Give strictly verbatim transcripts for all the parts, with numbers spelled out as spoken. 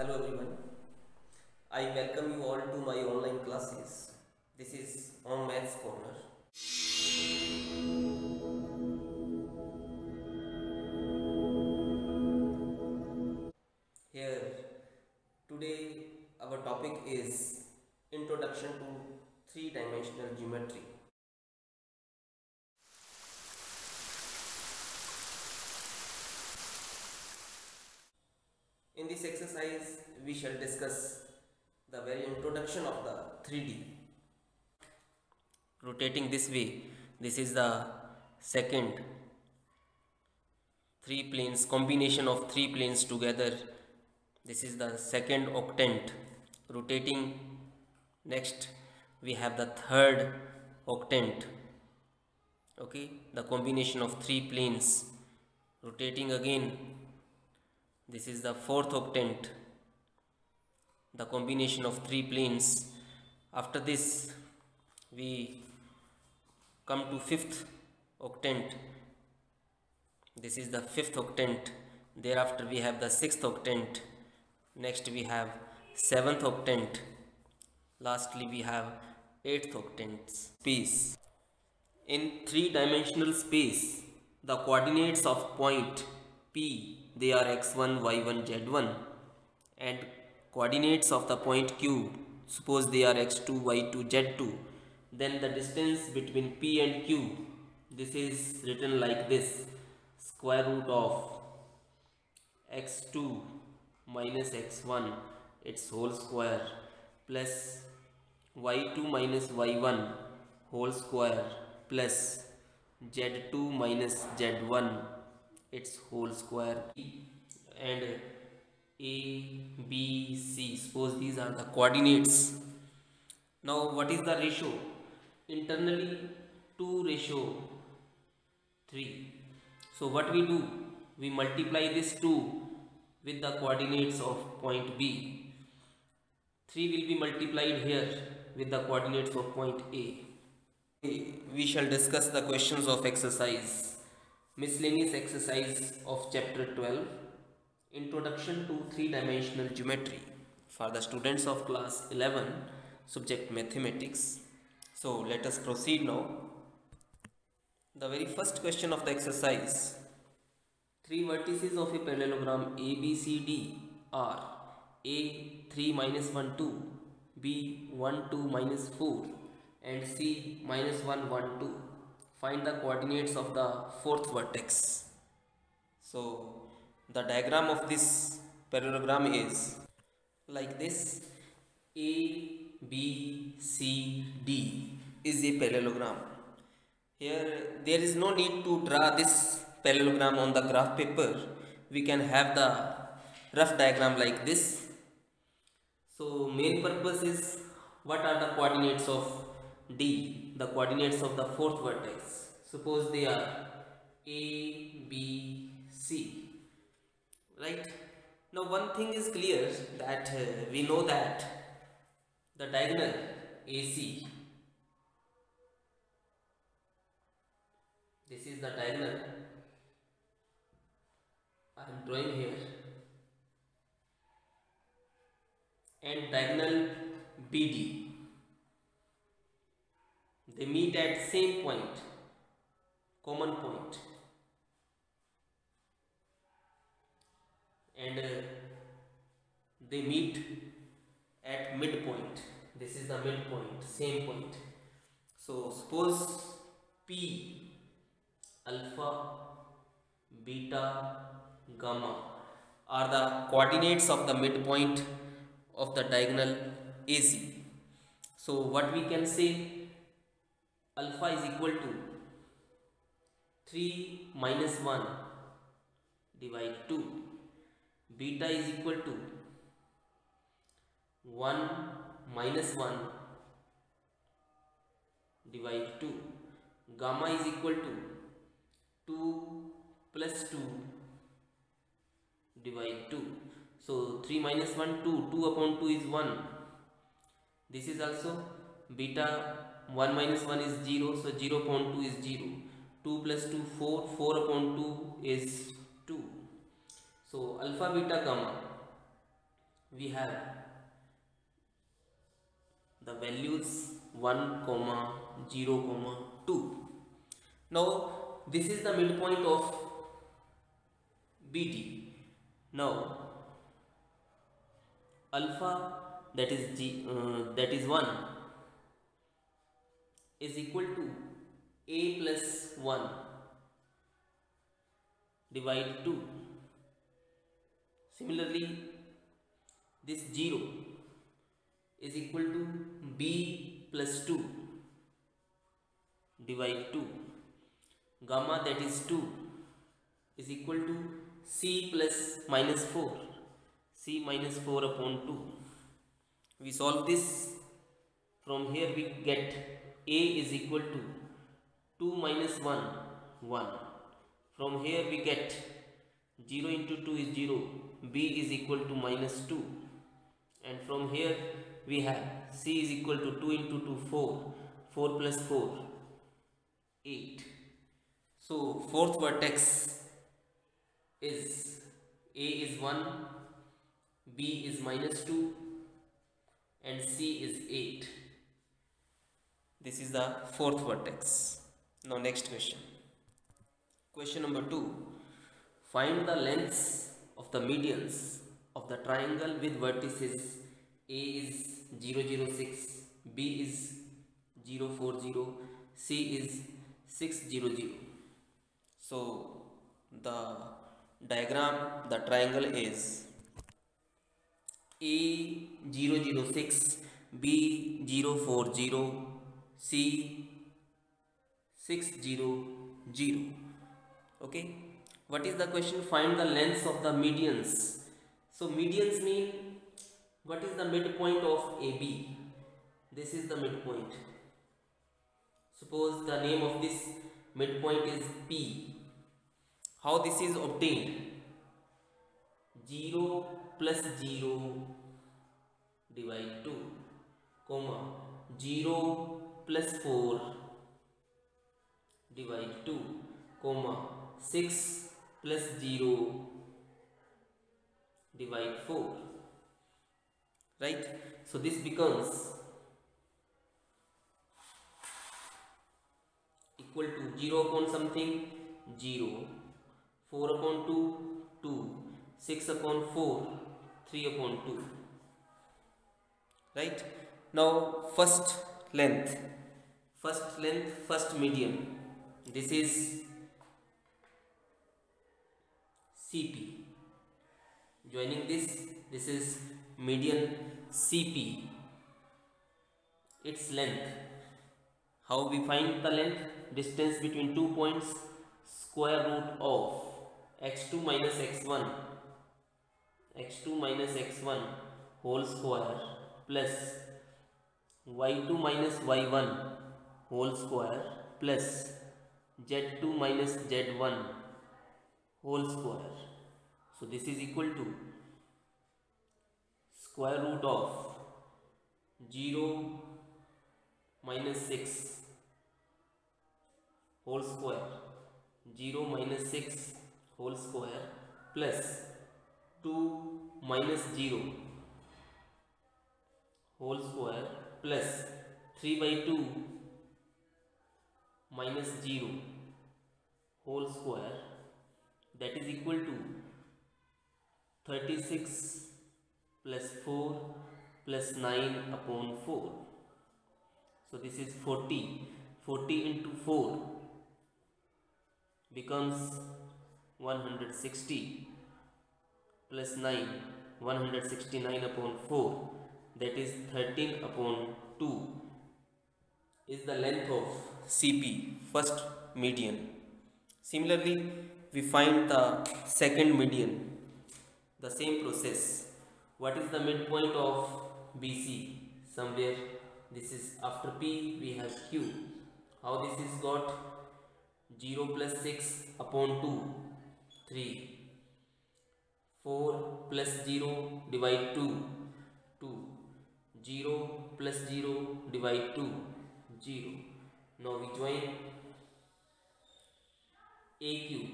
Hello everyone, I welcome you all to my online classes. This is on Maths Corner. Here today our topic is Introduction to Three-Dimensional Geometry. In this exercise, we shall discuss the very introduction of the three D. Rotating this way, this is the second three planes, combination of three planes together. This is the second octant. Rotating next, we have the third octant. Okay, the combination of three planes. Rotating again. This is the fourth octant, the combination of three planes. After this, we come to fifth octant. This is the fifth octant. Thereafter, we have the sixth octant. Next, we have seventh octant. Lastly, we have eighth octant space. In three-dimensional space, the coordinates of point P, they are x one, y one, z one, and coordinates of the point Q, suppose they are x two, y two, z two, then the distance between P and Q, this is written like this: square root of x two minus x one its whole square plus y two minus y one whole square plus z two minus z one its whole square, and A, B, C, suppose these are the coordinates. Now what is the ratio? Internally two ratio three. So what we do? We multiply this two with the coordinates of point B. three will be multiplied here with the coordinates of point A. We shall discuss the questions of exercise. Miscellaneous exercise of chapter twelve, Introduction to Three-Dimensional Geometry, for the students of class eleven, subject mathematics. So let us proceed now. The very first question of the exercise: three vertices of a parallelogram A B C D are A three minus one two, B one two minus four, and C minus one one two. Find the coordinates of the fourth vertex. So the diagram of this parallelogram is like this. A B C D is a parallelogram. Here there is no need to draw this parallelogram on the graph paper. We can have the rough diagram like this. So main purpose is, what are the coordinates of D, the coordinates of the fourth vertex? Suppose they are A B C, right? Now one thing is clear, that uh, we know that the diagonal A C, this is the diagonal I am drawing here, and diagonal B D, they meet at same point, common point, and uh, they meet at midpoint. This is the midpoint, same point. So suppose P, alpha, beta, gamma are the coordinates of the midpoint of the diagonal A C. So what we can say? Alpha is equal to three minus one divided by two. Beta is equal to one minus one divided by two. Gamma is equal to two plus two divided by two. So three minus one, two. two upon two is one. This is also beta. one minus one is zero, so zero upon two is zero. two plus two, four. four upon two is two. So alpha, beta, gamma. we have the values one comma zero comma two. Now this is the midpoint of B D. Now alpha, that is G, uh, that is one, is equal to A plus one divide two. Similarly, this zero is equal to B plus two divide two. Gamma, that is two, is equal to C plus minus four, C minus four upon two. We solve this. From here we get A is equal to two minus one, one. From here we get zero into two is zero, B is equal to minus two, and from here we have C is equal to two into two, four, four plus four, eight. So fourth vertex is A is one, B is minus two, and C is eight. This is the fourth vertex. Now next question. Question number two. Find the lengths of the medians of the triangle with vertices A is zero zero six, B is zero four zero, C is six zero zero. So the diagram, the triangle is A zero zero six, B zero four zero, C six zero zero. Okay, what is the question? Find the lengths of the medians. So medians mean what is the midpoint of A B? This is the midpoint. Suppose the name of this midpoint is P. How this is obtained? zero plus zero divide two, comma zero plus four divide two, comma six plus zero divide four. Right? So this becomes equal to zero upon something, zero, four upon two, two, six upon four, three upon two. Right? Now first length, first length, first median. This is C P. Joining this, this is median C P. Its length. How we find the length? Distance between two points, square root of x two minus x one, x two minus x one whole square plus y two minus y one whole square plus z two minus z one whole square. So this is equal to square root of zero minus six whole square, zero minus six whole square plus two minus zero whole square plus three by two minus zero whole square, that is equal to thirty-six plus four plus nine upon four. So this is forty. forty into four becomes one hundred sixty plus nine, one hundred sixty-nine upon four, that is thirteen upon two, is the length of C P, first median. Similarly, we find the second median, the same process. What is the midpoint of B C? Somewhere this is after P we have Q. How this is got? zero plus six upon two, three, four plus zero divide two, two, zero plus zero divide two, zero. Now we join A Q,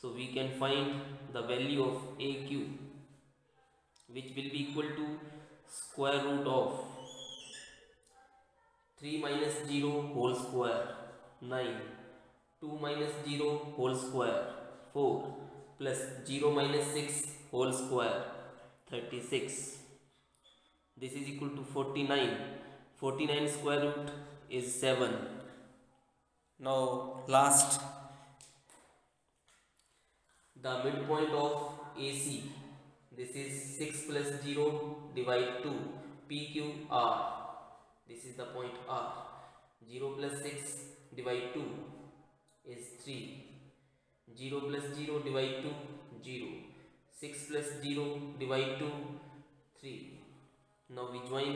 so we can find the value of A Q, which will be equal to square root of three minus zero whole square nine, two minus zero whole square four, plus zero minus six whole square thirty-six. This is equal to forty-nine. forty-nine square root is seven. Now last, the midpoint of A C, this is six plus zero divide two, P Q R, this is the point R. zero plus six divide two is three, zero plus zero divide two, zero, six plus zero divide two, three. Now we join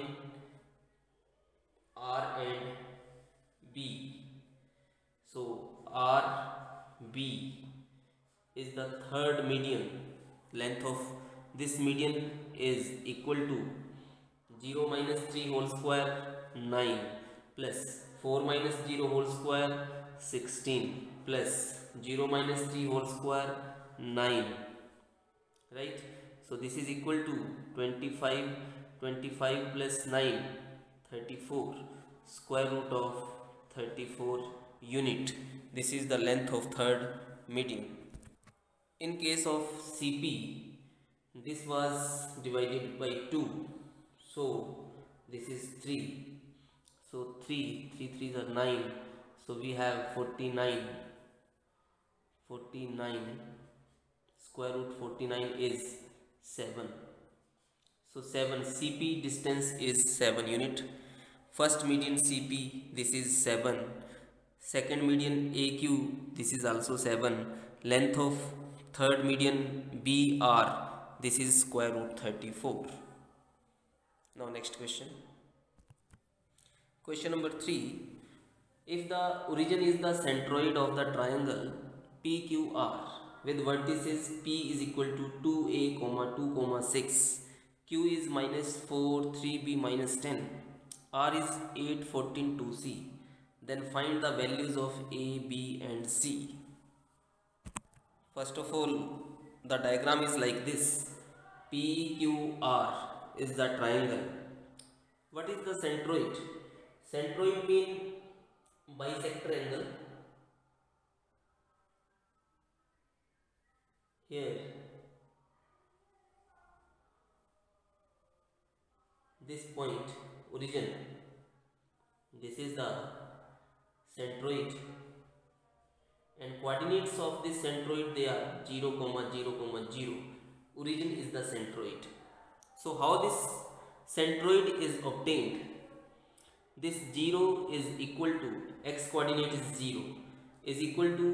R and B. So R B is the third median. Length of this median is equal to zero minus three whole square nine, plus four minus zero whole square sixteen, plus zero minus three whole square nine, right? So this is equal to twenty-five. twenty-five plus nine, thirty-four, square root of thirty-four unit. This is the length of third median. In case of C P, this was divided by two, so this is three. So three, three threes are nine, so we have forty-nine. forty-nine, square root forty-nine is seven. So seven, C P distance is seven unit. First median C P, this is seven. Second median A Q, this is also seven. Length of third median B R, this is square root thirty-four. Now next question. Question number three. If the origin is the centroid of the triangle P Q R with vertices P is equal to two A, two, six, Q is minus four, three B, minus ten, R is eight, fourteen, two C, then find the values of A, B and C. First of all, the diagram is like this. P Q R is the triangle. What is the centroid? Centroid means bisector angle. Here this point origin, this is the centroid, and coordinates of this centroid, they are zero, zero, zero. Origin is the centroid. So how this centroid is obtained? This zero is equal to x coordinate is zero, is equal to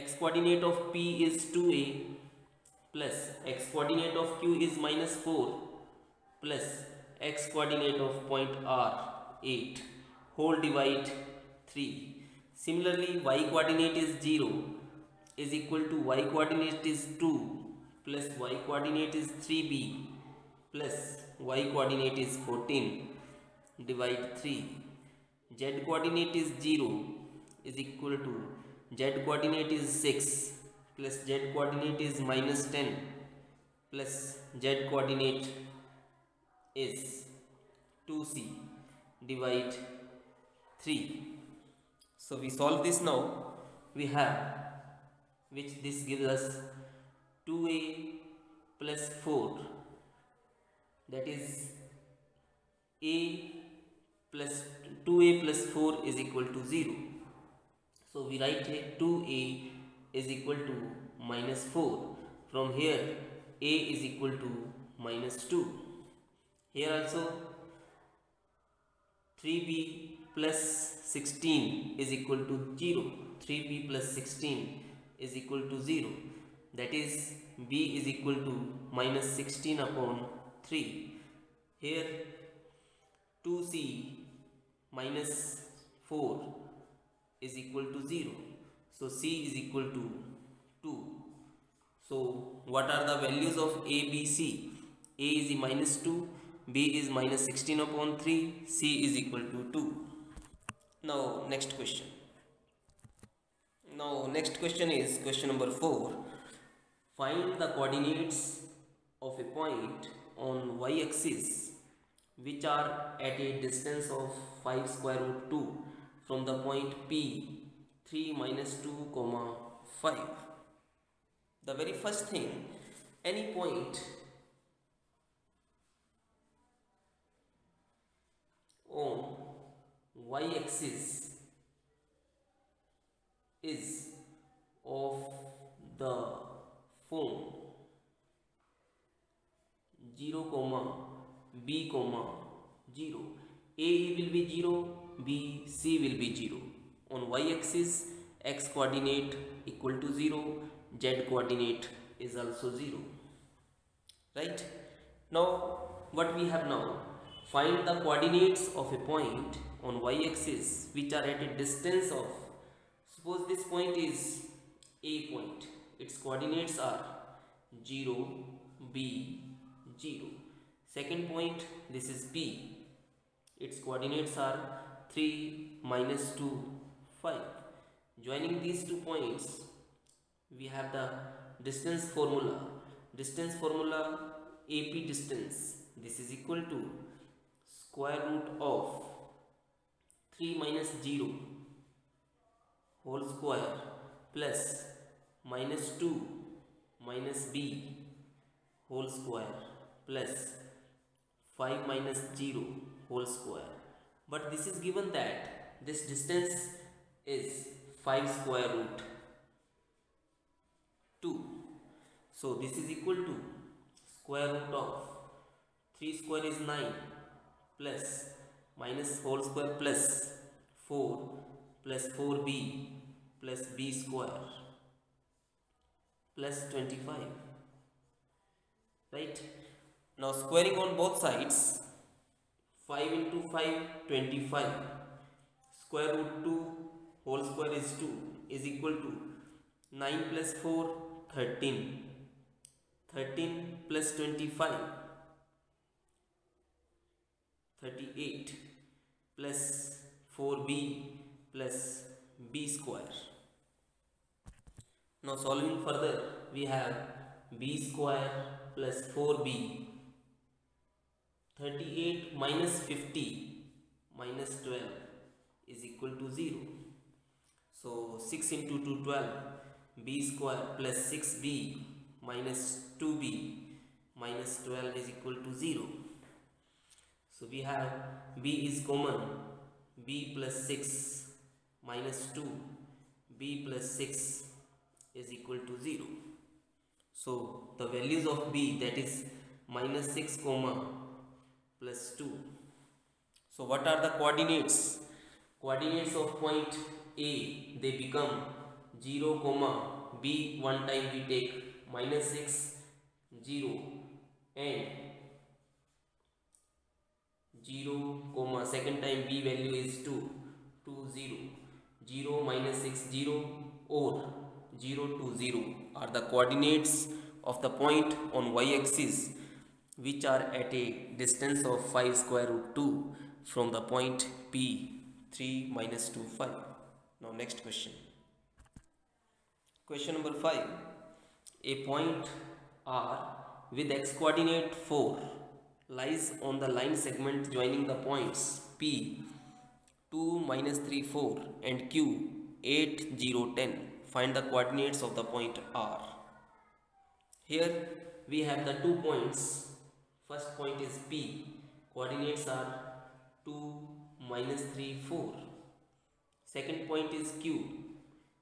x coordinate of P is two A, plus x coordinate of Q is minus four, plus x coordinate of point R eight, whole divide three. Similarly, y coordinate is zero, is equal to y coordinate is two, plus y coordinate is three B, plus y coordinate is fourteen, divide three. Z coordinate is zero, is equal to z coordinate is six, plus z coordinate is minus ten, plus z coordinate is two C, divide three. So we solve this now. We have, which this gives us two A plus four, that is A plus two A plus four is equal to zero. So we write here two A is equal to minus four. From here A is equal to minus two. Here also three B plus sixteen is equal to zero. three B plus sixteen is equal to zero. That is B is equal to minus sixteen upon three. Here two C minus four is equal to zero. So C is equal to two. So what are the values of A, B, C? A is minus two. B is minus sixteen upon three, C is equal to two. Now next question. Now next question is question number four. Find the coordinates of a point on y-axis which are at a distance of five square root two from the point P, three minus two comma five. The very first thing, any point on y-axis is of the form zero comma b comma zero. A will be zero, B, C will be zero. On y-axis, x coordinate equal to zero, z coordinate is also zero. Right? Now, what we have now? Find the coordinates of a point on y-axis which are at a distance of, suppose this point is A point, its coordinates are zero, B, zero. Second point, this is B, its coordinates are three, minus two, five. Joining these two points, we have the distance formula. Distance formula, A P distance, this is equal to square root of three minus zero whole square plus minus two minus b whole square plus five minus zero whole square. But this is given that this distance is five square root two. So this is equal to square root of three square is nine plus minus whole square plus four plus four b plus b square plus twenty-five. Right? Now squaring on both sides, five into five, twenty-five. Square root two whole square is two, is equal to nine plus four, thirteen. thirteen plus twenty-five, thirty-eight plus four b plus b square. Now solving further, we have b square plus four b, thirty-eight minus fifty minus twelve is equal to zero. So six into two, twelve, b square plus six b minus two b minus twelve is equal to zero. So we have b is common, b plus six minus two, b plus six is equal to zero. So the values of b, that is minus six comma plus two. So what are the coordinates? Coordinates of point A, they become zero comma b, one time we take minus six, zero, and zero comma, second time b value is two, two, zero, zero, minus six, zero, or zero, two, zero are the coordinates of the point on y-axis which are at a distance of five square root two from the point P, three minus two, five. Now next question. Question number five. A point R with x coordinate four lies on the line segment joining the points P, two, minus three, four and Q, eight, zero, ten. Find the coordinates of the point R. Here we have the two points. First point is P. Coordinates are two, minus three, four. Second point is Q.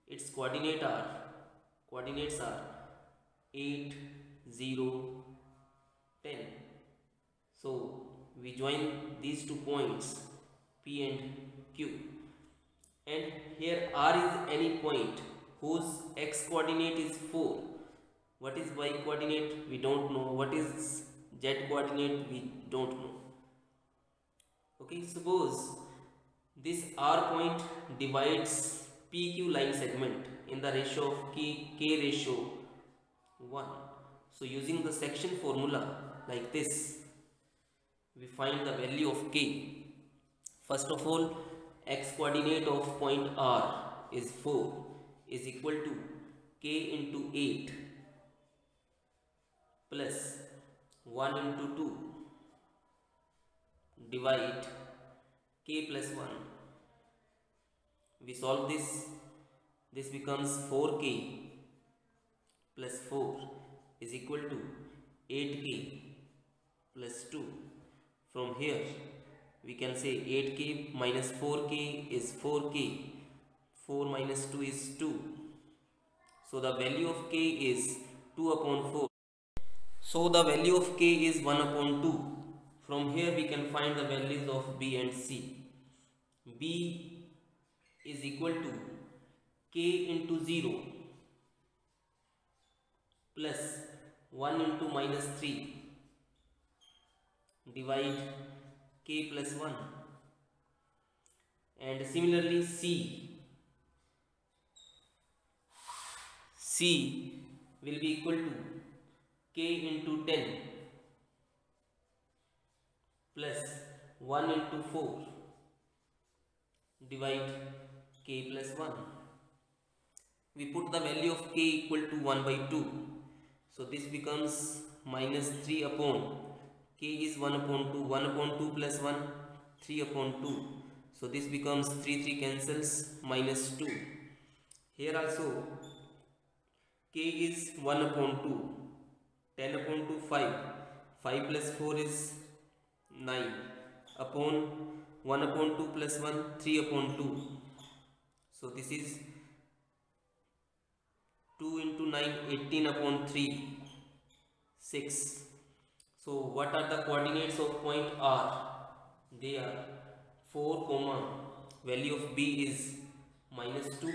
Its coordinate are, coordinates are eight, zero, ten. So we join these two points P and Q, and here R is any point whose x coordinate is four. What is y coordinate? We don't know. What is z coordinate? We don't know. Okay, suppose this R point divides P Q line segment in the ratio of K, K ratio one. So using the section formula like this, we find the value of K. First of all, x coordinate of point R is four, is equal to K into eight plus one into two, divide k plus one. We solve this. This becomes four k plus four is equal to eight k plus two. From here we can say eight k minus four k is four k, four minus two is two, so the value of k is two upon four, so the value of k is one upon two. From here we can find the values of b and c. B is equal to k into zero plus one into minus three, divide k plus one, and similarly c c will be equal to k into ten plus one into four, divide k plus one. We put the value of k equal to one by two, so this becomes minus three upon k is one upon two, one upon two plus one, three upon two, so this becomes three, three cancels, minus two. Here also k is one upon two, ten upon two, five, five plus four is nine, upon one upon two plus one, three upon two, so this is two into nine, eighteen upon three, six. So what are the coordinates of point R? They are four comma, value of B is minus two,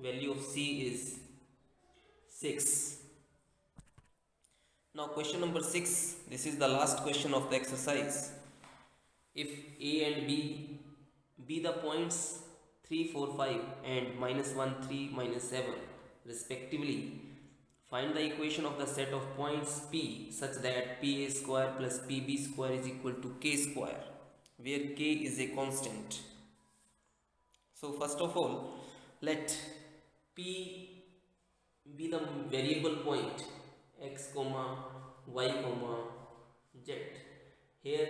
value of C is six. Now question number six, this is the last question of the exercise. If A and B be the points three, four, five and minus one, three, minus seven respectively, find the equation of the set of points P such that P A square plus P B square is equal to K square, where K is a constant. So first of all, let P be the variable point x comma y comma z. Here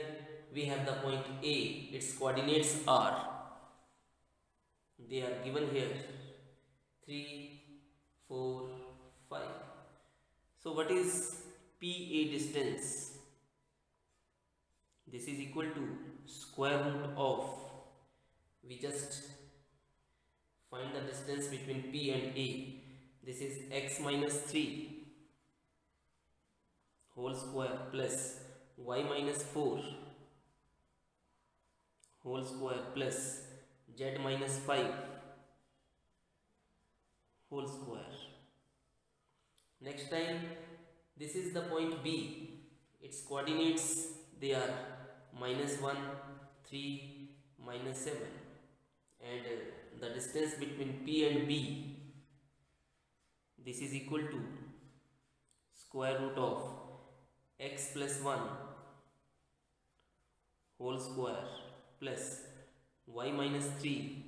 we have the point A, its coordinates are, they are given here, three, four, five. So what is P A distance? This is equal to square root of, we just find the distance between P and A. This is x minus three whole square plus y minus four whole square plus z minus five whole square. Next time, this is the point B, its coordinates, they are minus one, three, minus seven, and uh, the distance between P and B, this is equal to square root of x plus one whole square plus y minus three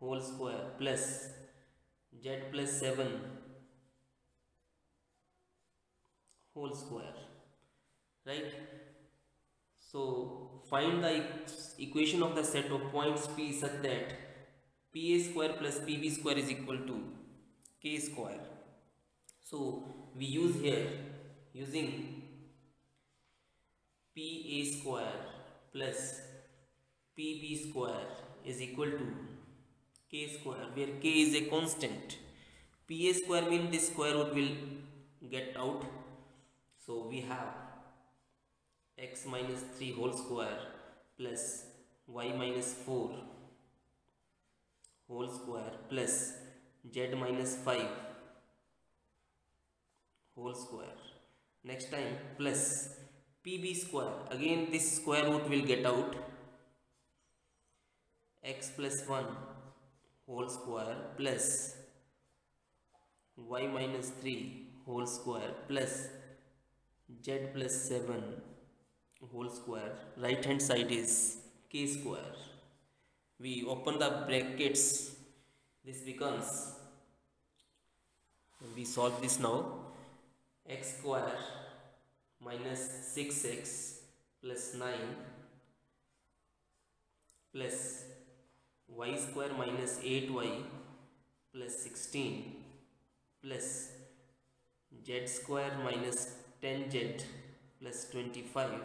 whole square plus z plus seven whole square, right? So find the equation of the set of points P such that P A square plus P B square is equal to K square. So we use here, using P A square plus P B square is equal to K square, where K is a constant. P A square means this square root will get out, so we have x minus three whole square plus y minus four whole square plus z minus five whole square. Next time, plus P B square, again this square root will get out, x plus one whole square plus y minus three whole square plus z plus seven whole square. Right hand side is K square. We open the brackets, this becomes, we solve this now, x square minus six x plus nine plus y square minus eight y plus sixteen plus z square minus ten z plus twenty-five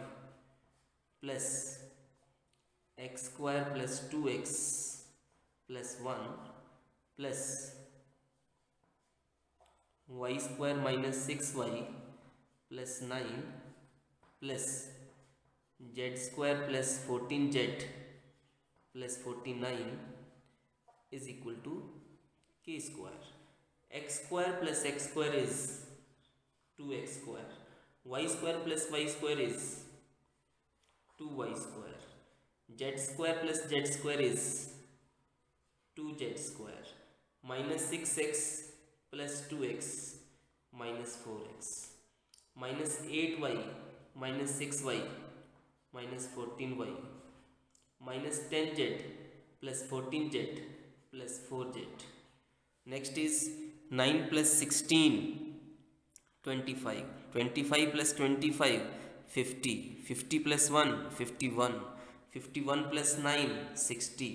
plus x square plus two x plus one plus y square minus six y plus nine plus z square plus fourteen z plus forty-nine is equal to k square. X square plus x square is two x square. Y square plus y square is two y square. Z square plus z square is two z square. Minus six x plus two x minus four x. Minus eight y minus six y minus fourteen y. Minus ten z plus fourteen z plus four z. Next is nine plus sixteen, twenty-five. twenty-five plus twenty-five, fifty. fifty plus one, fifty-one. fifty-one plus nine, sixty.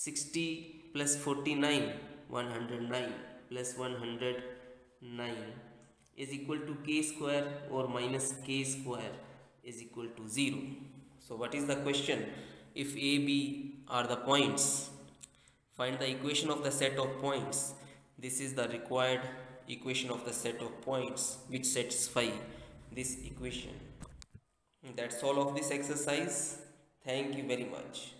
sixty plus forty-nine, one hundred nine. Plus one hundred nine is equal to k square or minus k square is equal to zero. So what is the question? If A, B are the points, find the equation of the set of points. This is the required equation of the set of points which satisfy this equation. That's all of this exercise. Thank you very much.